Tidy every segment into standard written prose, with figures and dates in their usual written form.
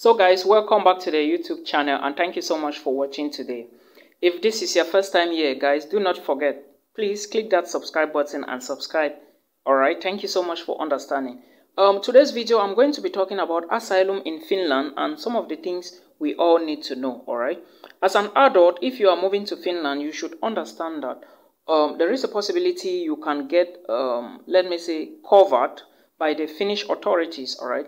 So guys, welcome back to the YouTube channel and thank you so much for watching today. If this is your first time here, guys, do not forget, please click that subscribe button and subscribe. Alright, thank you so much for understanding. Today's video, I'm going to be talking about asylum in Finland and some of the things we all need to know, alright? As an adult, if you are moving to Finland, you should understand that there is a possibility you can get, let me say, covered by the Finnish authorities, alright?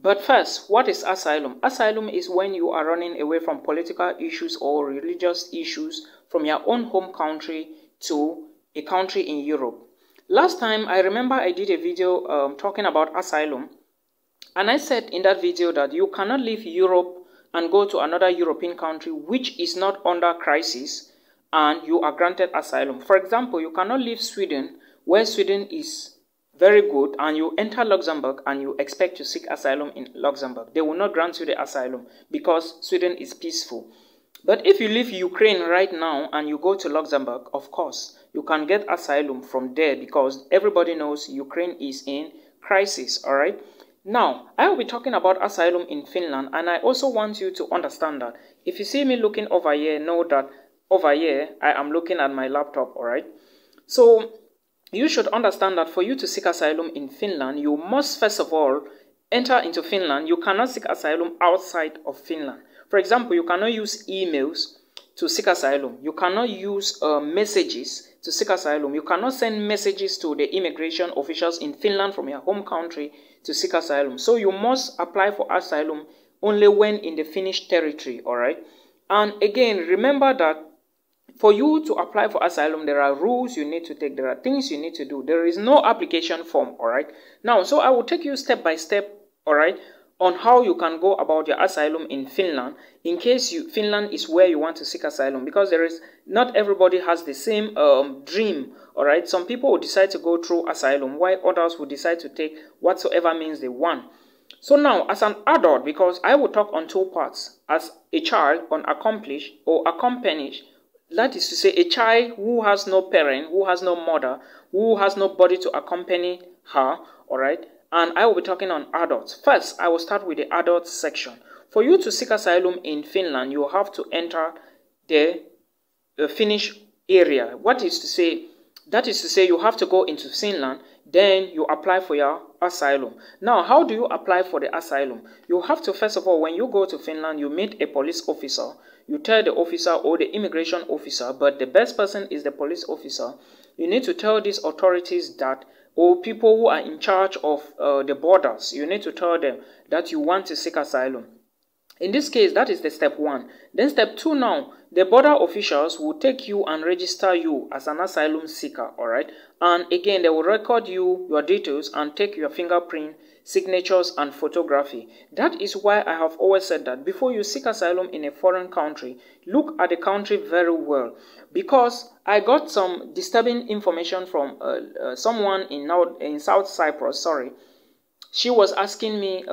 But first, what is asylum? Asylum is when you are running away from political issues or religious issues from your own home country to a country in Europe. Last time, I remember I did a video talking about asylum, and I said in that video that you cannot leave Europe and go to another European country which is not under crisis and you are granted asylum. For example, you cannot leave Sweden, where Sweden is very good, and you enter Luxembourg and you expect to seek asylum in Luxembourg. They will not grant you the asylum because Sweden is peaceful. But if you leave Ukraine right now and you go to Luxembourg, of course, you can get asylum from there because everybody knows Ukraine is in crisis, all right? Now, I will be talking about asylum in Finland, and I also want you to understand that. If you see me looking over here, know that over here, I am looking at my laptop, all right? So, you should understand that for you to seek asylum in Finland, you must, first of all, enter into Finland. You cannot seek asylum outside of Finland. For example, you cannot use emails to seek asylum. You cannot use messages to seek asylum. You cannot send messages to the immigration officials in Finland from your home country to seek asylum. So you must apply for asylum only when in the Finnish territory, all right? And again, remember that for you to apply for asylum, there are rules you need to take. There are things you need to do. There is no application form, all right? Now, so I will take you step by step, all right, on how you can go about your asylum in Finland in case Finland is where you want to seek asylum, because there is not everybody has the same dream, all right? Some people will decide to go through asylum while others will decide to take whatsoever means they want. So now, as an adult, because I will talk on two parts, as a child on accomplish or accomplish, that is to say a child who has no parent, who has no mother, who has nobody to accompany her, all right? And I will be talking on adults. First, I will start with the adults section. For you to seek asylum in Finland, you have to enter the Finnish area. What is to say? That is to say, you have to go into Finland, then you apply for your asylum. Now, how do you apply for the asylum? You have to, first of all, when you go to Finland, you meet a police officer. You tell the officer or the immigration officer, but the best person is the police officer. You need to tell these authorities that, or people who are in charge of the borders, you need to tell them that you want to seek asylum. In this case, that is the step one. Then step two now, the border officials will take you and register you as an asylum seeker, all right? And again, they will record you, your details, and take your fingerprint, signatures, and photography. That is why I have always said that before you seek asylum in a foreign country, look at the country very well. Because I got some disturbing information from someone in South Cyprus, sorry. She was asking me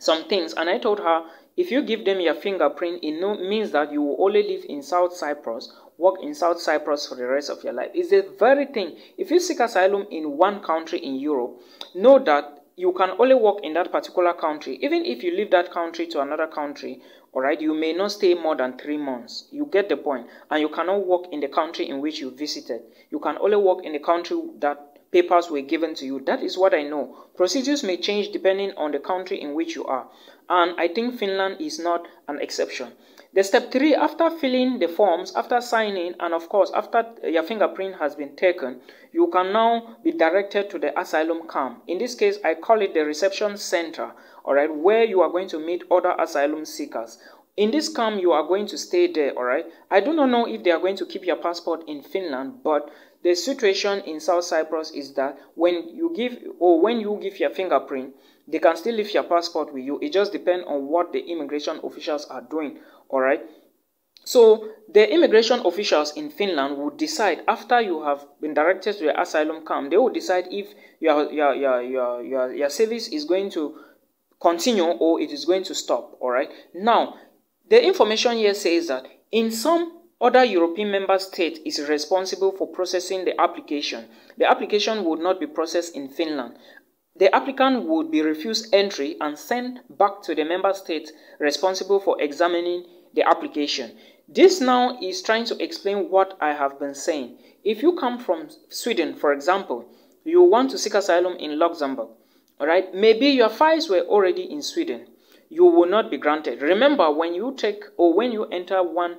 some things, and I told her, if you give them your fingerprint, it means that you will only live in South Cyprus, work in South Cyprus for the rest of your life. It's the very thing. If you seek asylum in one country in Europe, know that you can only work in that particular country. Even if you leave that country to another country, all right, you may not stay more than 3 months. You get the point. And you cannot work in the country in which you visited. You can only work in the country that papers were given to you. That is what I know. Procedures may change depending on the country in which you are. And I think Finland is not an exception. The step three, after filling the forms, after signing, and of course, after your fingerprint has been taken, you can now be directed to the asylum camp. In this case, I call it the reception center, all right, where you are going to meet other asylum seekers. In this camp, you are going to stay there, all right? I do not know if they are going to keep your passport in Finland, but the situation in South Cyprus is that when you give your fingerprint, they can still leave your passport with you. It just depends on what the immigration officials are doing, all right? So the immigration officials in Finland will decide, after you have been directed to the asylum camp, they will decide if your service is going to continue or it is going to stop, all right? Now, the information here says that in some other European member state is responsible for processing the application. The application would not be processed in Finland. The applicant would be refused entry and sent back to the member state responsible for examining the application. This now is trying to explain what I have been saying. If you come from Sweden, for example, you want to seek asylum in Luxembourg, all right? Maybe your files were already in Sweden. You will not be granted. Remember, when you take or when you enter one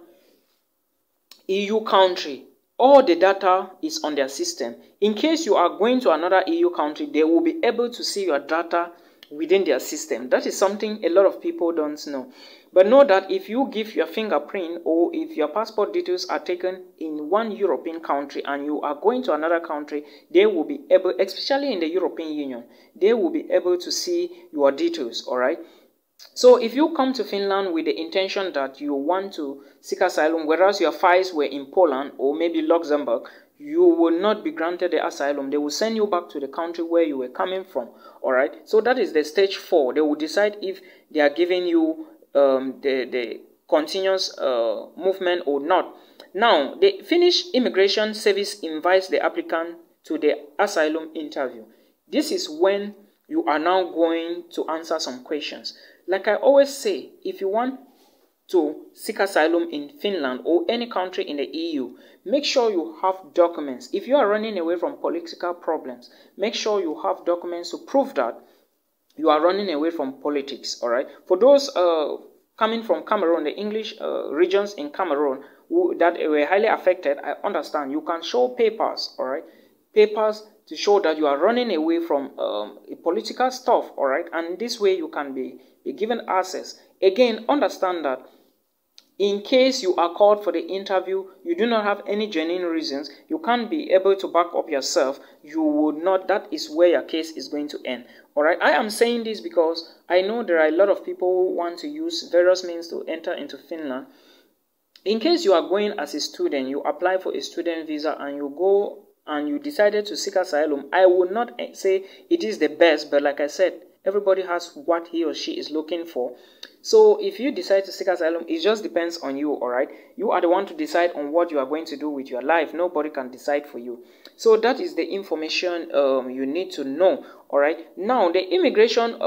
EU country, all the data is on their system. In case you are going to another EU country, they will be able to see your data within their system. That is something a lot of people don't know. But know that if you give your fingerprint or if your passport details are taken in one European country and you are going to another country, they will be able, especially in the European Union, they will be able to see your details, all right? So if you come to Finland with the intention that you want to seek asylum, whereas your files were in Poland or maybe Luxembourg, you will not be granted the asylum. They will send you back to the country where you were coming from. All right. So that is the stage 4. They will decide if they are giving you the continuous movement or not. Now, the Finnish Immigration Service invites the applicant to the asylum interview. This is when you are now going to answer some questions. Like I always say, if you want to seek asylum in Finland or any country in the EU, make sure you have documents. If you are running away from political problems, make sure you have documents to prove that you are running away from politics, all right? For those coming from Cameroon, the English regions in Cameroon that were highly affected, I understand. You can show papers, all right? Papers to show that you are running away from political stuff, all right? And this way you can be given access. Again, understand that in case you are called for the interview, you do not have any genuine reasons, you can't be able to back up yourself, you would not, that is where your case is going to end. All right, I am saying this because I know there are a lot of people who want to use various means to enter into Finland. In case you are going as a student, you apply for a student visa and you go and you decided to seek asylum, I would not say it is the best, but like I said, everybody has what he or she is looking for. So if you decide to seek asylum, it just depends on you, all right? You are the one to decide on what you are going to do with your life. Nobody can decide for you. So that is the information you need to know, all right? Now, the immigration,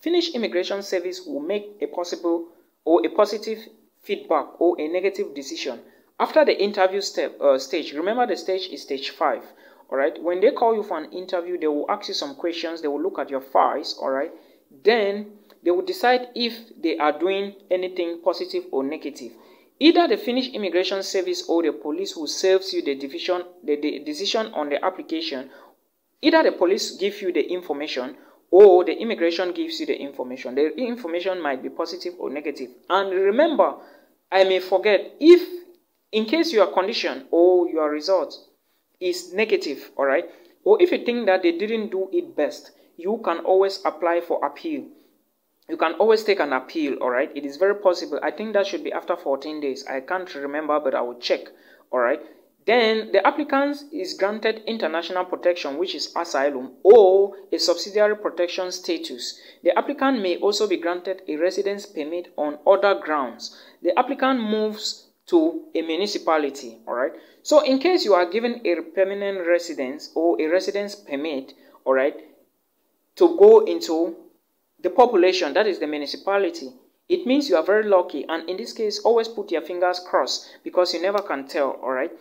Finnish Immigration Service will make a possible or a positive feedback or a negative decision. After the interview stage, remember the stage is stage 5. All right, when they call you for an interview, they will ask you some questions. They will look at your files. All right, then they will decide if they are doing anything positive or negative. Either the Finnish Immigration Service or the police who serves you the decision on the application. Either the police give you the information or the immigration gives you the information. The information might be positive or negative. And remember, I may forget, if in case your condition or your results is negative, all right, or if you think that they didn't do it best, you can always apply for appeal. You can always take an appeal, all right? It is very possible. I think that should be after 14 days. I can't remember, but I will check, all right? Then the applicant is granted international protection, which is asylum, or a subsidiary protection status. The applicant may also be granted a residence permit on other grounds. The applicant moves to a municipality, all right? So in case you are given a permanent residence or a residence permit, all right, to go into the population, that is the municipality, it means you are very lucky. And in this case, always put your fingers crossed because you never can tell, all right?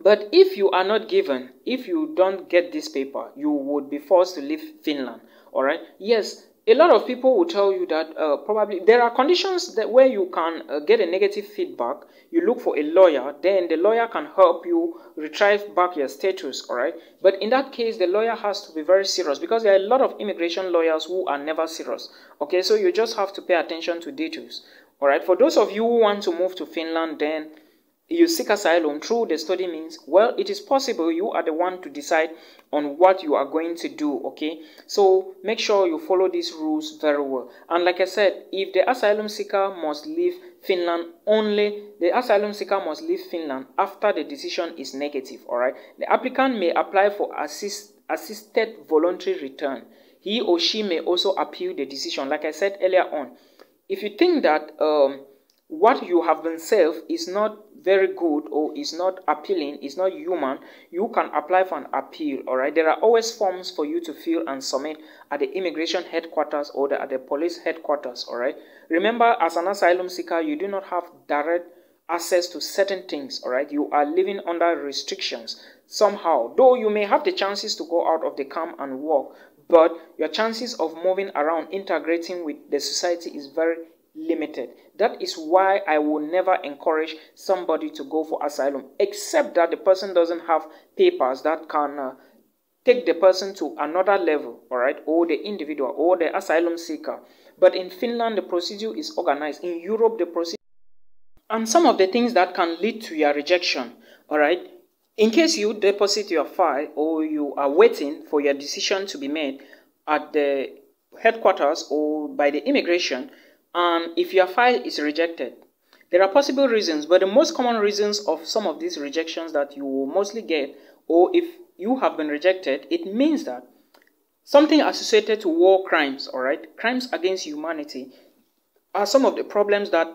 But if you are not given, if you don't get this paper, you would be forced to leave Finland, all right? Yes, a lot of people will tell you that probably there are conditions that where you can get a negative feedback. You look for a lawyer, then the lawyer can help you retrieve back your status, all right? But in that case, the lawyer has to be very serious because there are a lot of immigration lawyers who are never serious, okay? So you just have to pay attention to details, all right? For those of you who want to move to Finland, then you seek asylum through the study means, well, it is possible you are the one to decide on what you are going to do, okay? So make sure you follow these rules very well. And like I said, if the asylum seeker must leave Finland only, the asylum seeker must leave Finland after the decision is negative, all right? The applicant may apply for assisted voluntary return. He or she may also appeal the decision. Like I said earlier on, if you think that what you have been served is not very good or is not appealing, is not human, you can apply for an appeal, all right? There are always forms for you to fill and submit at the immigration headquarters or at the police headquarters, all right? Remember, as an asylum seeker, you do not have direct access to certain things, all right? You are living under restrictions somehow, though you may have the chances to go out of the camp and work, but your chances of moving around, integrating with the society is very limited. That is why I will never encourage somebody to go for asylum, except that the person doesn't have papers that can take the person to another level, all right, or the individual or the asylum seeker. But in Finland, the procedure is organized. In Europe, the procedure and some of the things that can lead to your rejection, all right. In case you deposit your file or you are waiting for your decision to be made at the headquarters or by the immigration, and if your file is rejected, there are possible reasons, but the most common reasons of some of these rejections that you will mostly get, or if you have been rejected, it means that something associated to war crimes, all right, crimes against humanity, are some of the problems that,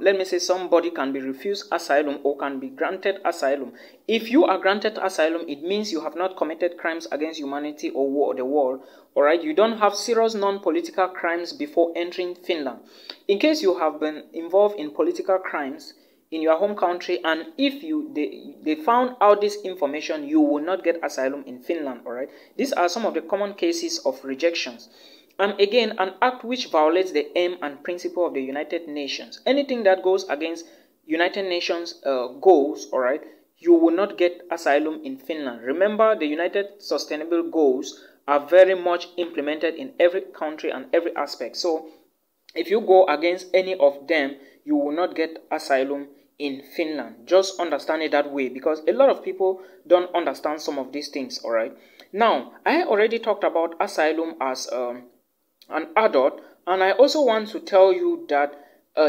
let me say, somebody can be refused asylum or can be granted asylum. If you are granted asylum, it means you have not committed crimes against humanity or war, the world, all right? You don't have serious non-political crimes before entering Finland. In case you have been involved in political crimes in your home country, and if they found out this information, you will not get asylum in Finland, all right? These are some of the common cases of rejections. And again, an act which violates the aim and principle of the United Nations. Anything that goes against United Nations goals, all right, you will not get asylum in Finland. Remember, the United Sustainable Goals are very much implemented in every country and every aspect. So, if you go against any of them, you will not get asylum in Finland. Just understand it that way, because a lot of people don't understand some of these things, all right. Now, I already talked about asylum as an adult, and I also want to tell you that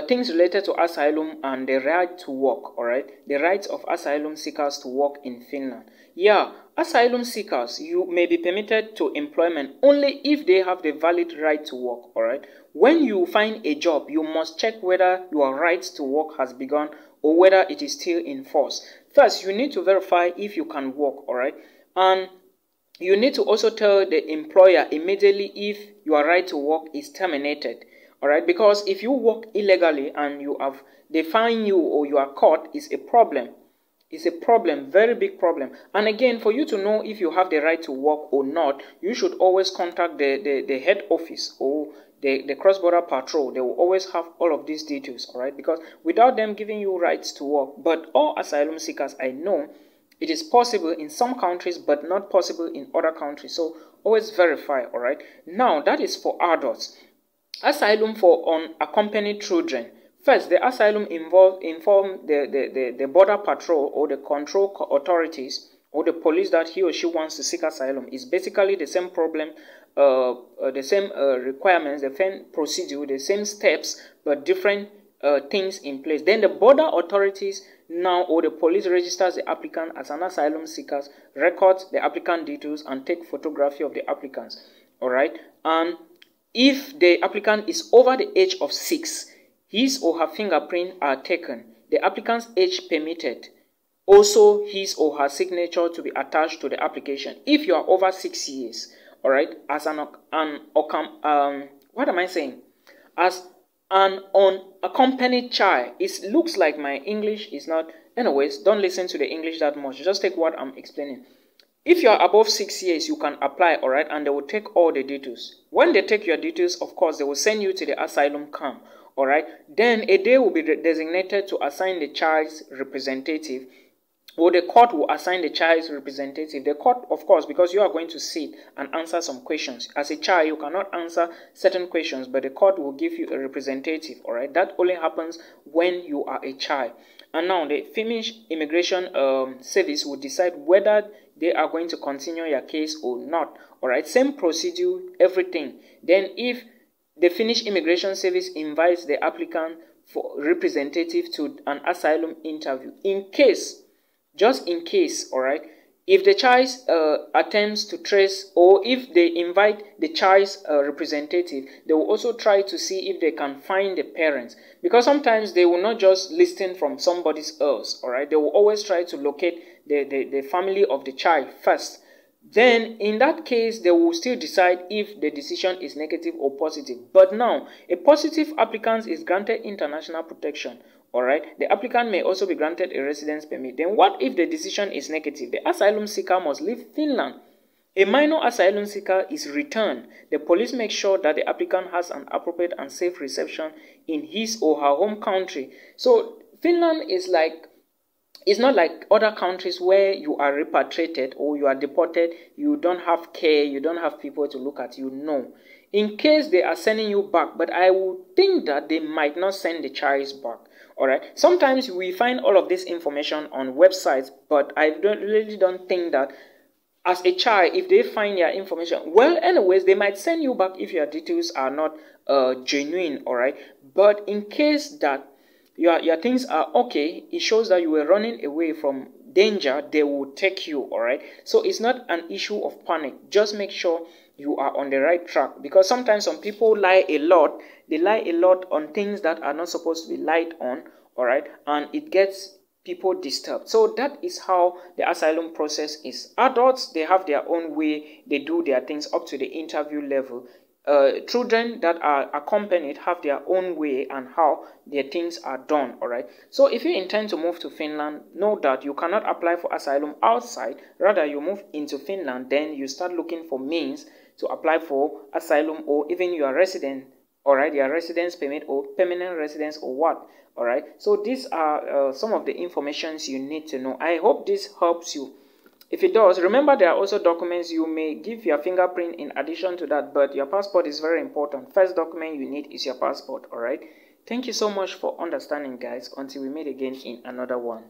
things related to asylum and the right to work, all right, the rights of asylum seekers to work in Finland. Yeah, asylum seekers, you may be permitted to employment only if they have the valid right to work, all right. When you find a job, you must check whether your right to work has begun or whether it is still in force. First, you need to verify if you can work, all right, and you need to also tell the employer immediately if your right to work is terminated, all right? Because if you work illegally and they fine you or you are caught, it's a problem. It's a problem, very big problem. And again, for you to know if you have the right to work or not, you should always contact the head office or the cross-border patrol. They will always have all of these details, all right? Because without them giving you rights to work, but all asylum seekers I know, it is possible in some countries, but not possible in other countries. So always verify, all right? Now, that is for adults. Asylum for unaccompanied children. First, the asylum inform the border patrol or the control authorities or the police that he or she wants to seek asylum. It's basically the same problem, the same requirements, the same procedure, the same steps, but different things in place. Then the border authorities now, or the police registers the applicant as an asylum seeker, records the applicant details and take photography of the applicants, all right? And if the applicant is over the age of 6, his or her fingerprints are taken, the applicant's age permitted, also his or her signature to be attached to the application if you are over 6 years, all right? As an unaccompanied child. It looks like my English is not... Anyways, don't listen to the English that much. Just take what I'm explaining. If you're above 6 years, you can apply, all right? And they will take all the details. When they take your details, of course, they will send you to the asylum camp, all right? Then a day will be designated to assign the child's representative, or the court will assign the child's representative. The court, of course, because you are going to sit and answer some questions. As a child, you cannot answer certain questions, but the court will give you a representative, all right? That only happens when you are a child. And now the Finnish Immigration Service will decide whether they are going to continue your case or not, all right? Same procedure, everything. Then if the Finnish Immigration Service invites the applicant for representative to an asylum interview, in case... Just in case, all right, If the child attempts to trace, or if they invite the child's representative, they will also try to see if they can find the parents. Because sometimes they will not just listen from somebody else, all right? They will always try to locate the family of the child first. Then, in that case, they will still decide if the decision is negative or positive. But now, a positive applicant is granted international protection. Alright, the applicant may also be granted a residence permit. Then what if the decision is negative? The asylum seeker must leave Finland. A minor asylum seeker is returned. The police make sure that the applicant has an appropriate and safe reception in his or her home country. So Finland is like, it's not like other countries where you are repatriated or you are deported, you don't have care, you don't have people to look at you. No. In case they are sending you back, but I would think that they might not send the child back. Alright, sometimes we find all of this information on websites, but I really don't think that as a child, if they find your information, well, anyways, they might send you back if your details are not genuine, alright. But in case that your things are okay, it shows that you were running away from danger, they will take you, alright. So it's not an issue of panic. Just make sure you are on the right track, because sometimes some people lie a lot. They lie a lot on things that are not supposed to be lied on, all right, and it gets people disturbed. So that is how the asylum process is. Adults, they have their own way. They do their things up to the interview level. Children that are accompanied have their own way and how their things are done, all right. So if you intend to move to Finland, know that you cannot apply for asylum outside. Rather, you move into Finland, then you start looking for means to apply for asylum, or even your resident, all right, your residence permit or permanent residence or what, all right. So these are some of the informations you need to know. I hope this helps you. If it does, remember there are also documents you may give your fingerprint in addition to that, but your passport is very important. First document you need is your passport, all right. Thank you so much for understanding, guys. Until we meet again in another one.